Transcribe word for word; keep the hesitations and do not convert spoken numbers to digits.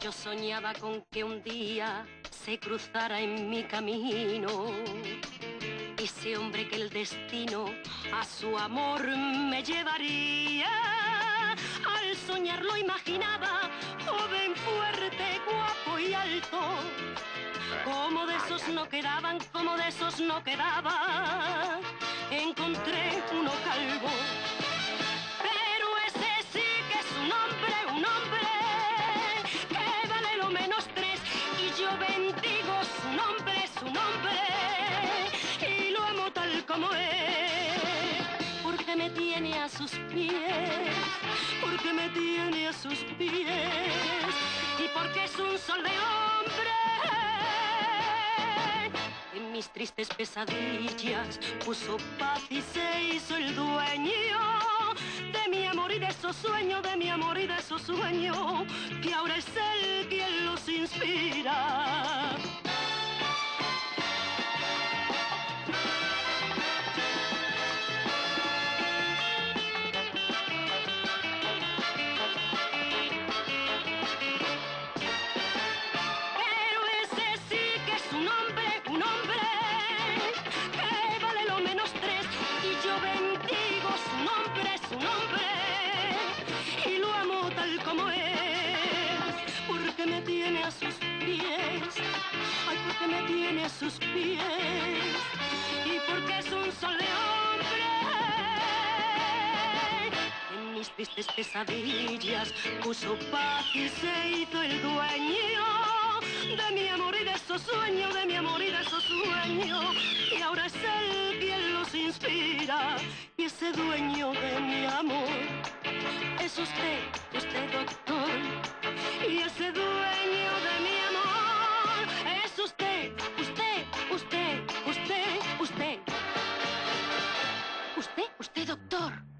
Yo soñaba con que un día se cruzara en mi camino ese hombre que el destino a su amor me llevaría. Al soñar lo imaginaba, joven, fuerte, guapo y alto. Como de esos no quedaban, como de esos no quedaba, encontré uno calvo. Pero ese sí que es un hombre, un hombre que vale lo menos tres. Y yo bendigo su nombre, su nombre, y lo amo tal como es. Porque me tiene a sus pies, porque me tiene a sus pies, y porque es un sol de hombre. En mis tristes pesadillas puso paz y se hizo el dueño de mi amor y de esos sueños, de mi amor y de esos sueños, que ahora es él quien los inspira. Sus pies, y porque es un sol de hombre. En mis tristes pesadillas puso paz y se hizo el dueño de mi amor y de esos sueños, de mi amor y de esos sueños, y ahora es él quien los inspira. Y ese dueño de mi amor es usted, usted doctor, y ese dueño de mi amor es usted, usted, usted, usted, usted, doctor.